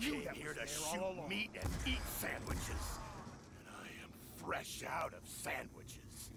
came here to shoot meat and eat sandwiches. And I am fresh out of sandwiches.